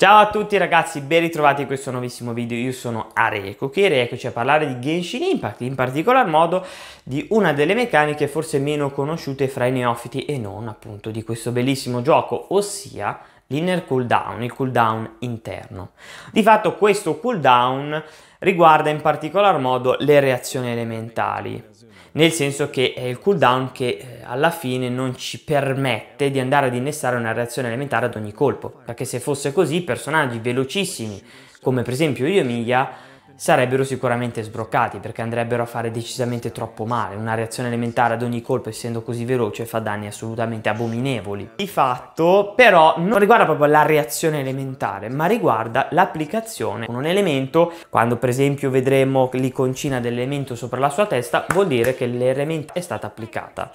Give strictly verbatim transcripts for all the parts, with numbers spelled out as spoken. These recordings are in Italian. Ciao a tutti ragazzi, ben ritrovati in questo nuovissimo video. Io sono Areco qui, rieccoci a parlare di Genshin Impact, in particolar modo di una delle meccaniche forse meno conosciute fra i neofiti e non appunto di questo bellissimo gioco, ossia l'inner cooldown, il cooldown interno. Di fatto questo cooldown riguarda in particolar modo le reazioni elementali, nel senso che è il cooldown che alla fine non ci permette di andare ad innestare una reazione elementare ad ogni colpo, perché se fosse così personaggi velocissimi come per esempio Yoimiya sarebbero sicuramente sbroccati, perché andrebbero a fare decisamente troppo male. Una reazione elementare ad ogni colpo, essendo così veloce, fa danni assolutamente abominevoli. Di fatto però non riguarda proprio la reazione elementare, ma riguarda l'applicazione con un elemento. Quando per esempio vedremo l'iconcina dell'elemento sopra la sua testa, vuol dire che l'elemento è stata applicata.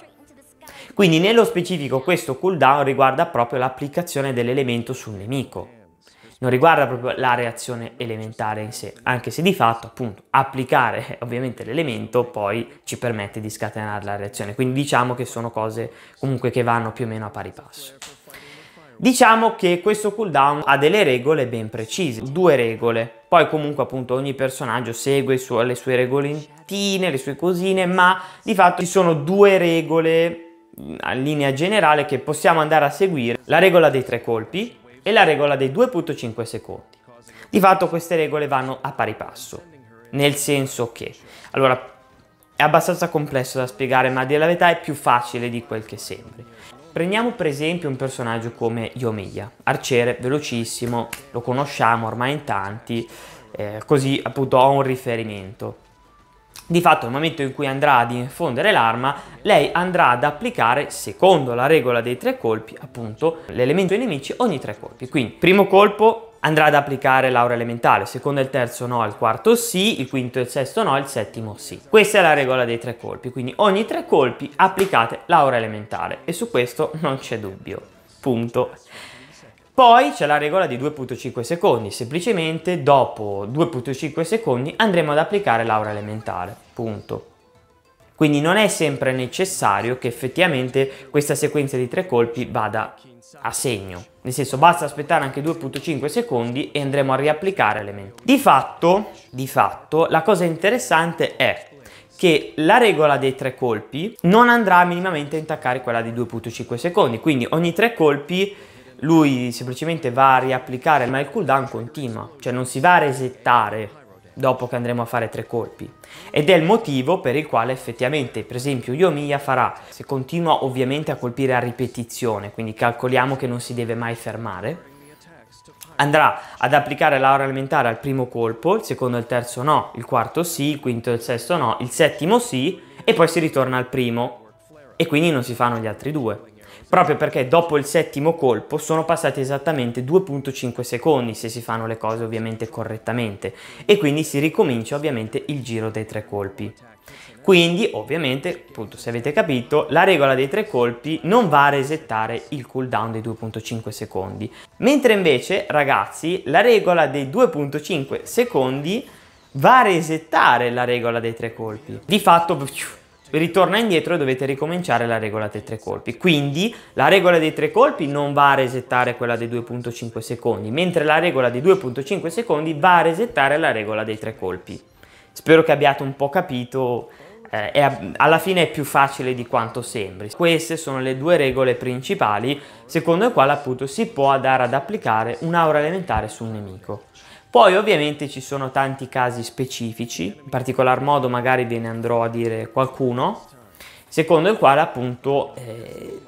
Quindi nello specifico questo cooldown riguarda proprio l'applicazione dell'elemento sul nemico, non riguarda proprio la reazione elementare in sé, anche se di fatto appunto applicare ovviamente l'elemento poi ci permette di scatenare la reazione, quindi diciamo che sono cose comunque che vanno più o meno a pari passo. Diciamo che questo cooldown ha delle regole ben precise, due regole, poi comunque appunto ogni personaggio segue su le sue regolentine, le sue cosine, ma di fatto ci sono due regole a linea generale che possiamo andare a seguire: la regola dei tre colpi e la regola dei due virgola cinque secondi. Di fatto queste regole vanno a pari passo, nel senso che, allora, è abbastanza complesso da spiegare, ma a dire la verità è più facile di quel che sembri. Prendiamo per esempio un personaggio come Yoimiya, arciere, velocissimo, lo conosciamo ormai in tanti, eh, così appunto ho un riferimento. Di fatto nel momento in cui andrà ad infondere l'arma, lei andrà ad applicare, secondo la regola dei tre colpi, appunto, l'elemento ai nemici ogni tre colpi. Quindi, primo colpo andrà ad applicare l'aura elementale, secondo il terzo no, il quarto sì, il quinto e il sesto no, il settimo sì. Questa è la regola dei tre colpi, quindi ogni tre colpi applicate l'aura elementale, e su questo non c'è dubbio, punto. Poi c'è la regola di due virgola cinque secondi, semplicemente dopo due virgola cinque secondi andremo ad applicare l'aura elementare, punto. Quindi non è sempre necessario che effettivamente questa sequenza di tre colpi vada a segno, nel senso basta aspettare anche due virgola cinque secondi e andremo a riapplicare l'elemento. Di fatto, di fatto la cosa interessante è che la regola dei tre colpi non andrà minimamente a intaccare quella di due virgola cinque secondi, quindi ogni tre colpi lui semplicemente va a riapplicare, ma il cooldown continua, cioè non si va a resettare dopo che andremo a fare tre colpi, ed è il motivo per il quale effettivamente per esempio Yoimiya farà, se continua ovviamente a colpire a ripetizione, quindi calcoliamo che non si deve mai fermare, andrà ad applicare l'aura elementare al primo colpo, il secondo e il terzo no, il quarto sì, il quinto e il sesto no, il settimo sì, e poi si ritorna al primo e quindi non si fanno gli altri due. Proprio perché dopo il settimo colpo sono passati esattamente due virgola cinque secondi, se si fanno le cose ovviamente correttamente, e quindi si ricomincia ovviamente il giro dei tre colpi. Quindi ovviamente, appunto, se avete capito, la regola dei tre colpi non va a resettare il cooldown dei due virgola cinque secondi, mentre invece ragazzi la regola dei due virgola cinque secondi va a resettare la regola dei tre colpi. Di fatto ritorna indietro e dovete ricominciare la regola dei tre colpi. Quindi la regola dei tre colpi non va a resettare quella dei due virgola cinque secondi, mentre la regola dei due virgola cinque secondi va a resettare la regola dei tre colpi. Spero che abbiate un po' capito, eh, è, alla fine è più facile di quanto sembri. Queste sono le due regole principali secondo le quali appunto si può andare ad applicare un'aura elementare sul nemico. Poi ovviamente ci sono tanti casi specifici, in particolar modo magari ve ne andrò a dire qualcuno, secondo il quale appunto eh,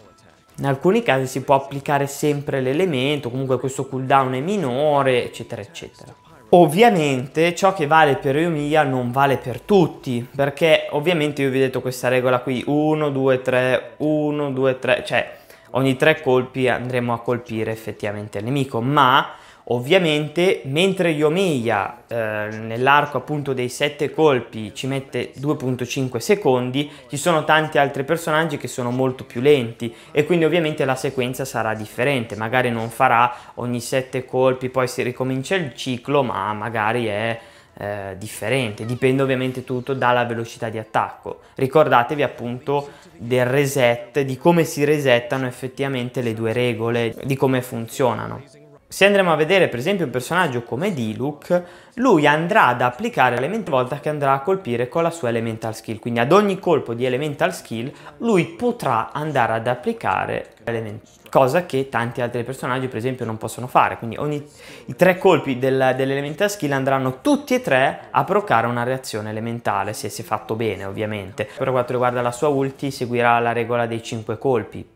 in alcuni casi si può applicare sempre l'elemento, comunque questo cooldown è minore, eccetera eccetera. Ovviamente ciò che vale per Yoimiya non vale per tutti, perché ovviamente io vi ho detto questa regola qui, uno, due, tre, uno, due, tre, cioè ogni tre colpi andremo a colpire effettivamente il nemico, ma ovviamente mentre Yoimiya eh, nell'arco appunto dei sette colpi ci mette due virgola cinque secondi, ci sono tanti altri personaggi che sono molto più lenti e quindi ovviamente la sequenza sarà differente, magari non farà ogni sette colpi poi si ricomincia il ciclo, ma magari è eh, differente, dipende ovviamente tutto dalla velocità di attacco. Ricordatevi appunto del reset, di come si resettano effettivamente le due regole, di come funzionano. Se andremo a vedere per esempio un personaggio come Diluc, lui andrà ad applicare l'elemento volta che andrà a colpire con la sua elemental skill, quindi ad ogni colpo di elemental skill lui potrà andare ad applicare l'elemento, cosa che tanti altri personaggi per esempio non possono fare, quindi ogni, i tre colpi del, dell'elemental skill andranno tutti e tre a provocare una reazione elementale, se si è fatto bene ovviamente. Per quanto riguarda la sua ulti seguirà la regola dei cinque colpi.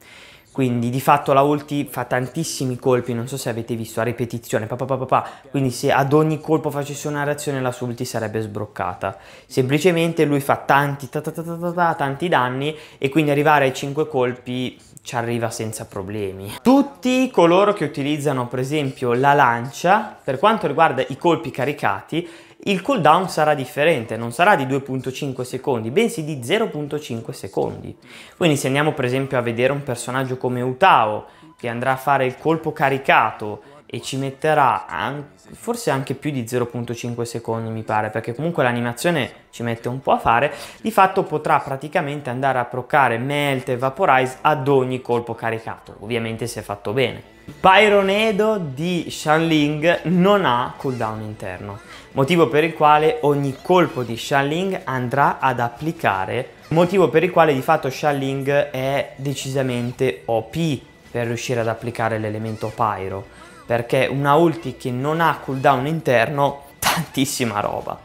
Quindi di fatto la ulti fa tantissimi colpi, non so se avete visto, a ripetizione, pa, pa, pa, pa, pa. Quindi se ad ogni colpo facesse una reazione la sua ulti sarebbe sbloccata. Semplicemente lui fa tanti, ta, ta, ta, ta, ta, ta, tanti danni e quindi arrivare ai cinque colpi ci arriva senza problemi. Tutti coloro che utilizzano per esempio la lancia, per quanto riguarda i colpi caricati, il cooldown sarà differente, non sarà di due virgola cinque secondi, bensì di zero virgola cinque secondi. Quindi se andiamo per esempio a vedere un personaggio come Utao, che andrà a fare il colpo caricato e ci metterà anche, forse anche più di zero virgola cinque secondi mi pare, perché comunque l'animazione ci mette un po' a fare, di fatto potrà praticamente andare a procare Melt e Vaporize ad ogni colpo caricato, ovviamente se è fatto bene. Pyronedo di Shanling non ha cooldown interno, motivo per il quale ogni colpo di Shanling andrà ad applicare, motivo per il quale di fatto Shanling è decisamente O P per riuscire ad applicare l'elemento Pyro, perché una ulti che non ha cooldown interno, tantissima roba.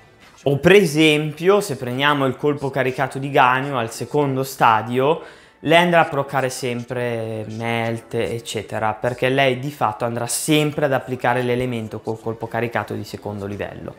O per esempio se prendiamo il colpo caricato di Ganyu al secondo stadio, lei andrà a provocare sempre Melt eccetera, perché lei di fatto andrà sempre ad applicare l'elemento col colpo caricato di secondo livello.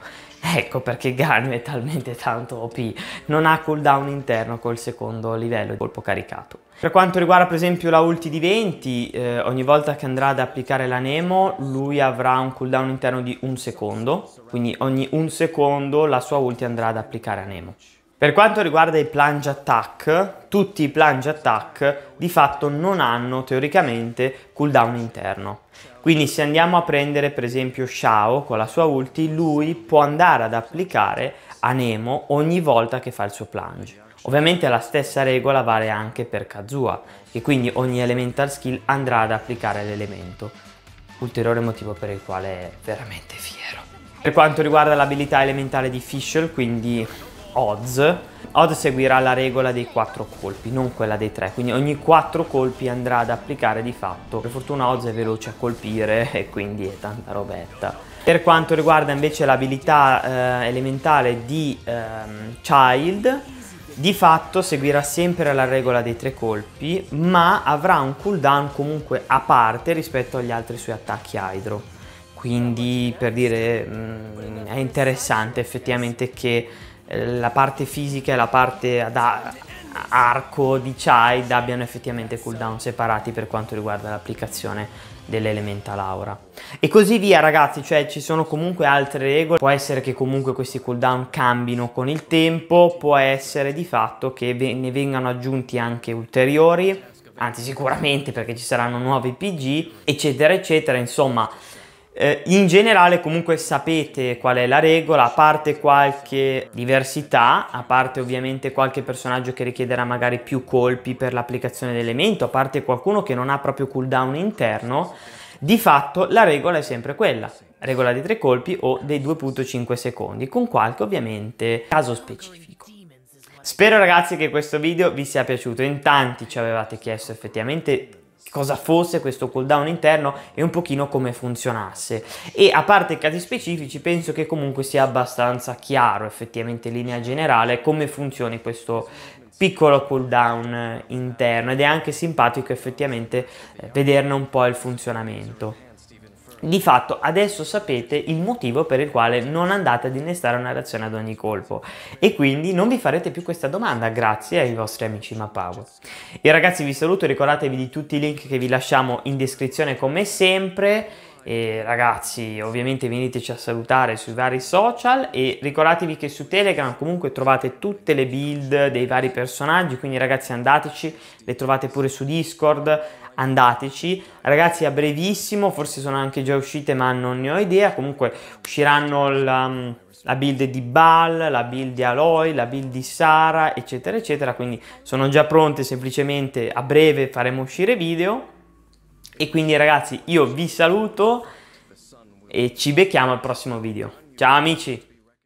Ecco perché Ganyu è talmente tanto O P, non ha cooldown interno col secondo livello di colpo caricato. Per quanto riguarda per esempio la ulti di Venti, eh, ogni volta che andrà ad applicare la Nemo lui avrà un cooldown interno di un secondo, quindi ogni un secondo la sua ulti andrà ad applicare a Nemo. Per quanto riguarda i plunge attack, tutti i plunge attack di fatto non hanno teoricamente cooldown interno. Quindi se andiamo a prendere per esempio Xiao con la sua ulti, lui può andare ad applicare a Nemo ogni volta che fa il suo plunge. Ovviamente la stessa regola vale anche per Kazuha, che quindi ogni elemental skill andrà ad applicare l'elemento. Ulteriore motivo per il quale è veramente fiero. Per quanto riguarda l'abilità elementale di Fischl, quindi Odds, Odds seguirà la regola dei quattro colpi, non quella dei tre, quindi ogni quattro colpi andrà ad applicare di fatto. Per fortuna Odds è veloce a colpire e quindi è tanta robetta. Per quanto riguarda invece l'abilità eh, elementale di ehm, Child, di fatto seguirà sempre la regola dei tre colpi, ma avrà un cooldown comunque a parte rispetto agli altri suoi attacchi Hydro. Quindi per dire mh, è interessante effettivamente che la parte fisica e la parte ad arco di Chide abbiano effettivamente cooldown separati per quanto riguarda l'applicazione dell'elemental aura e così via, ragazzi. Cioè ci sono comunque altre regole, può essere che comunque questi cooldown cambino con il tempo, può essere di fatto che ne vengano aggiunti anche ulteriori, anzi sicuramente, perché ci saranno nuovi P G eccetera eccetera. Insomma, in generale comunque sapete qual è la regola, a parte qualche diversità, a parte ovviamente qualche personaggio che richiederà magari più colpi per l'applicazione dell'elemento, a parte qualcuno che non ha proprio cooldown interno, di fatto la regola è sempre quella, regola dei tre colpi o dei due virgola cinque secondi, con qualche ovviamente caso specifico. Spero ragazzi che questo video vi sia piaciuto, in tanti ci avevate chiesto effettivamente cosa fosse questo cooldown interno e un pochino come funzionasse, e a parte i casi specifici penso che comunque sia abbastanza chiaro effettivamente in linea generale come funzioni questo piccolo cooldown interno, ed è anche simpatico effettivamente vederne un po' il funzionamento. Di fatto adesso sapete il motivo per il quale non andate ad innestare una reazione ad ogni colpo e quindi non vi farete più questa domanda grazie ai vostri amici Mapawe. E ragazzi vi saluto, ricordatevi di tutti i link che vi lasciamo in descrizione come sempre, e ragazzi ovviamente veniteci a salutare sui vari social e ricordatevi che su Telegram comunque trovate tutte le build dei vari personaggi, quindi ragazzi andateci, le trovate pure su Discord, andateci ragazzi. A brevissimo, forse sono anche già uscite ma non ne ho idea, comunque usciranno la, la build di Bal, la build di Aloy, la build di Sara eccetera eccetera, quindi sono già pronte, semplicemente a breve faremo uscire video. E quindi ragazzi io vi saluto e ci becchiamo al prossimo video. Ciao amici!